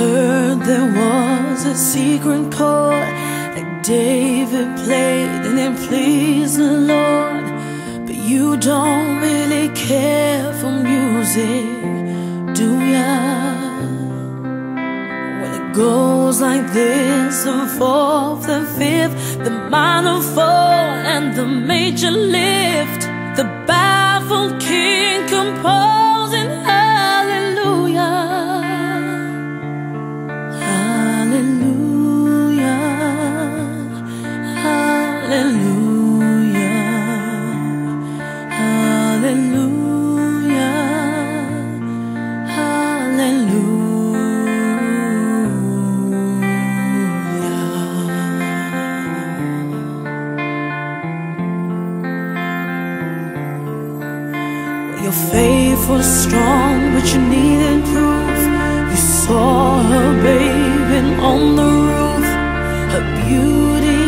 heard there was a secret chord that David played and it pleased the Lord. But you don't really care for music, do ya? Well, it goes like this: the fourth, the fifth, the minor fall and the major lift. The baffled king composing hallelujah, hallelujah, hallelujah, hallelujah, hallelujah. Your faith was strong, but you needed proof. You saw her bathing on the roof, her beauty